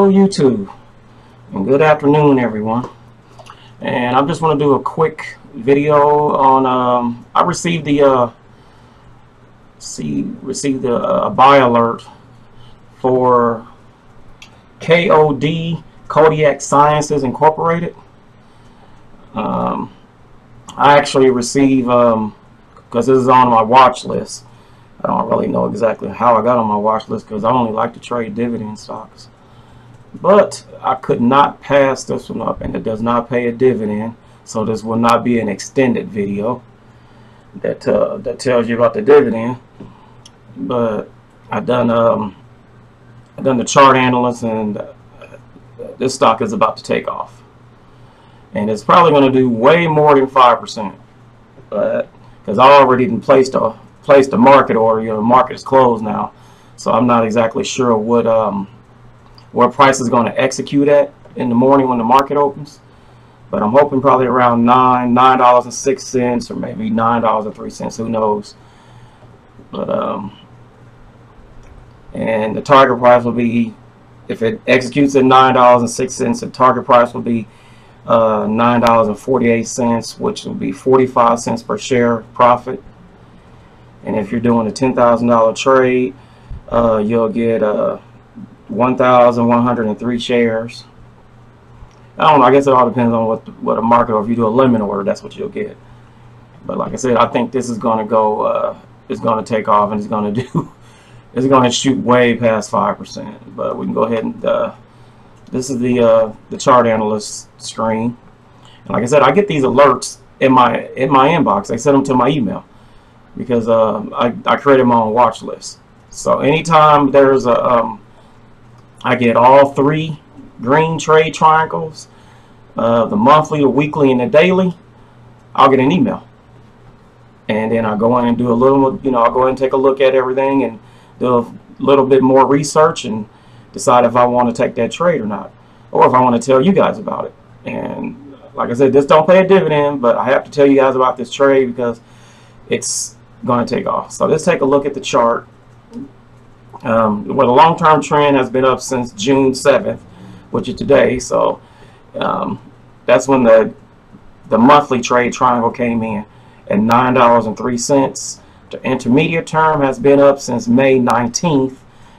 Hello YouTube, and good afternoon everyone. And I just want to do a quick video on I received the a buy alert for KOD, Kodiak Sciences Incorporated. I actually receive because this is on my watch list. I don't really know exactly how I got on my watch list because I only like to trade dividend stocks. But I could not pass this one up, and it does not pay a dividend, so this will not be an extended video that that tells you about the dividend. But I done the chart analysis, and this stock is about to take off, and it's probably going to do way more than 5%, but because I already didn't place the market order, the market is closed now, so I'm not exactly sure what where price is going to execute at in the morning when the market opens. But I'm hoping probably around $9.06 or maybe $9.03, who knows. But and the target price will be, if it executes at $9.06, the target price will be $9.48, which will be 45 cents per share profit. And if you're doing a $10,000 trade, you'll get 1,103 shares. I don't know, I guess it all depends on what a market, or if you do a limit order, that's what you'll get. But like I said, I think this is going to go, it's going to take off, and it's going to do, it's going to shoot way past 5%. But we can go ahead and, this is the chart analyst screen. And like I said, I get these alerts in my inbox. I send them to my email because I created my own watch list. So anytime there's a, I get all three green trade triangles, the monthly, the weekly, and the daily, I'll get an email. And then I go in and do a little, I'll go in and take a look at everything and do a little bit more research and decide if I want to take that trade or not, or if I want to tell you guys about it. And like I said, this don't pay a dividend, but I have to tell you guys about this trade because it's going to take off. So let's take a look at the chart. Well, the long-term trend has been up since June 7th, which is today. So that's when the monthly trade triangle came in at $9.03. The intermediate term has been up since May 19th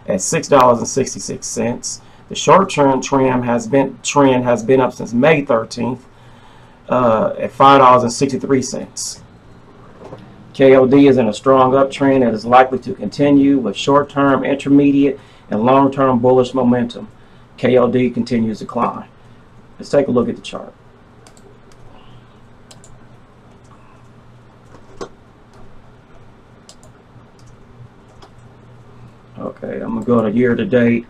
at $6.66. The short-term trend has been up since May 13th at $5.63. KOD is in a strong uptrend that is likely to continue with short-term, intermediate, and long-term bullish momentum. KOD continues to climb. Let's take a look at the chart. Okay, I'm going to go to year-to-date.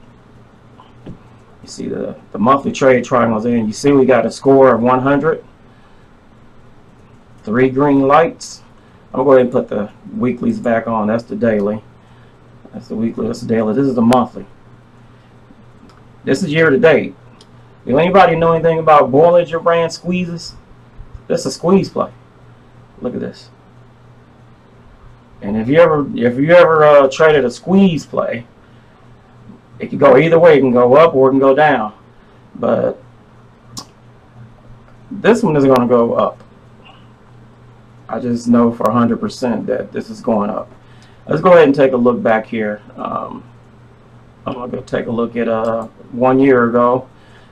You see the monthly trade triangles in. You see we got a score of 100. 3 green lights. I'll go ahead and put the weeklies back on. That's the daily. That's the weekly. That's the daily. This is the monthly. This is year to date. Do anybody know anything about Bollinger Band squeezes? That's a squeeze play. Look at this. And if you ever traded a squeeze play, it can go either way. It can go up or it can go down. But this one is going to go up. I just know for 100% that this is going up. Let's go ahead and take a look back here. I'm going to go take a look at 1 year ago.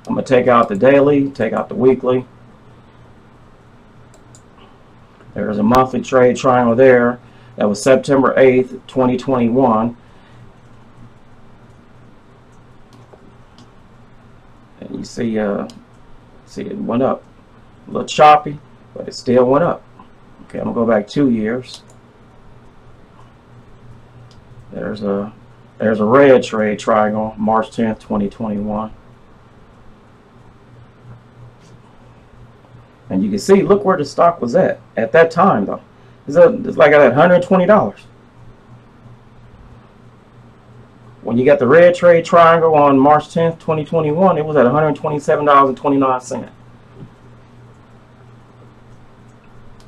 I'm going to take out the daily, take out the weekly. There's a monthly trade triangle there. That was September 8th, 2021. And you see, it went up. A little choppy, but it still went up. Okay, I'm going to go back 2 years. There's a red trade triangle, March 10th, 2021. And you can see, look where the stock was at that time, though. It's like at $120. When you got the red trade triangle on March 10th, 2021, it was at $127.29.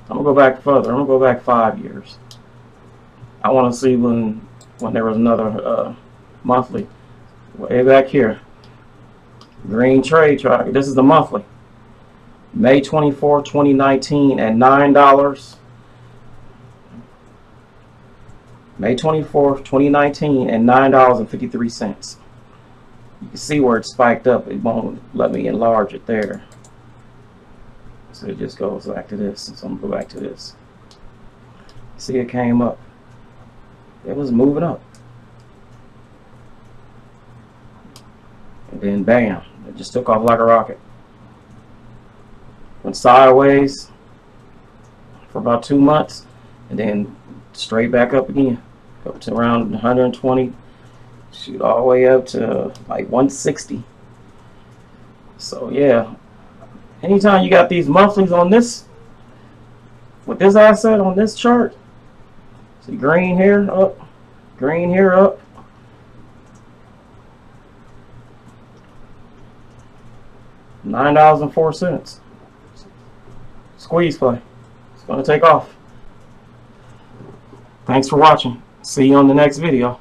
I'm gonna go back further. I'm gonna go back 5 years. I want to see when there was another monthly way back here. Green trade chart. This is the monthly. May 24, 2019 at $9. May 24, 2019 at $9.53. You can see where it spiked up. It won't let me enlarge it there. So it just goes back to this. So I'm going to go back to this. See, it came up. It was moving up. And then bam, it just took off like a rocket. Went sideways for about 2 months and then straight back up again. Up to around 120, shoot all the way up to like 160. So yeah, anytime you got these monthlies on this, with this asset on this chart, see green here up, $9.04. Squeeze play. It's going to take off. Thanks for watching. See you on the next video.